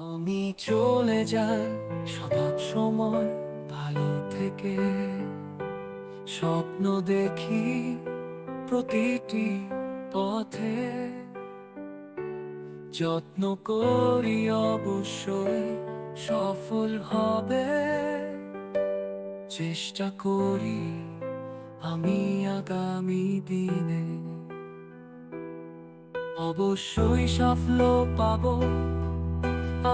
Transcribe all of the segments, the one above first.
আমি চলে যাই সব সময় ভালো থেকে, স্বপ্ন দেখি প্রতিটি পথে, যত্ন করি অবশ্যই সফল হবে, চেষ্টা করি আমি আগামী দিনে অবশ্যই সাফল্য পাব।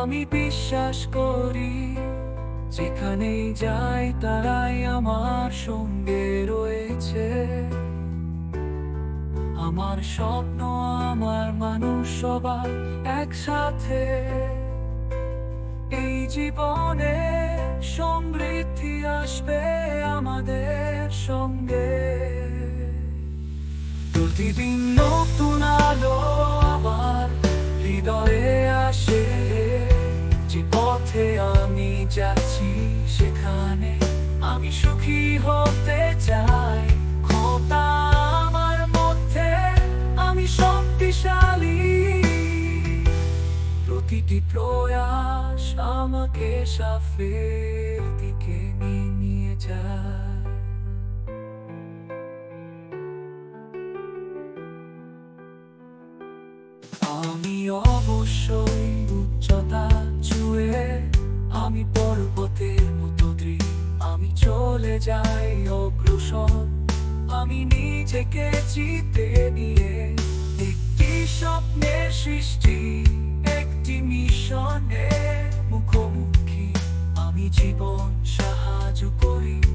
আমি বিশ্বাস করি যেখানেই যাই তারাই আমার সঙ্গে রয়েছে, আমার স্বপ্ন আমার মানুষ সবার একসাথে, এই জীবনে সমৃদ্ধি আসবে আমাদের সঙ্গে। প্রতিদিন নতুন আলো আমার হৃদয়ে আসে, যে পথে আমি যাচ্ছি সেখানে আমি সুখী হতে চাই। খোদা আমার মধ্যে আমি শক্তিশালী, প্রতিটি প্রয়াস আমাকে সাফল্যের দিকে নিয়ে যায়। আমি অবশ্যই উচ্চতা ছুঁয়ে, আমি পর্বতের মতো দৃঢ়, আমি চলে যাই অগ্রসর, আমি নিজেকে জিতে নিয়ে একটি স্বপ্নের সৃষ্টি, একটি মিশনে মুখোমুখি, আমি জীবন সাহায্য করি।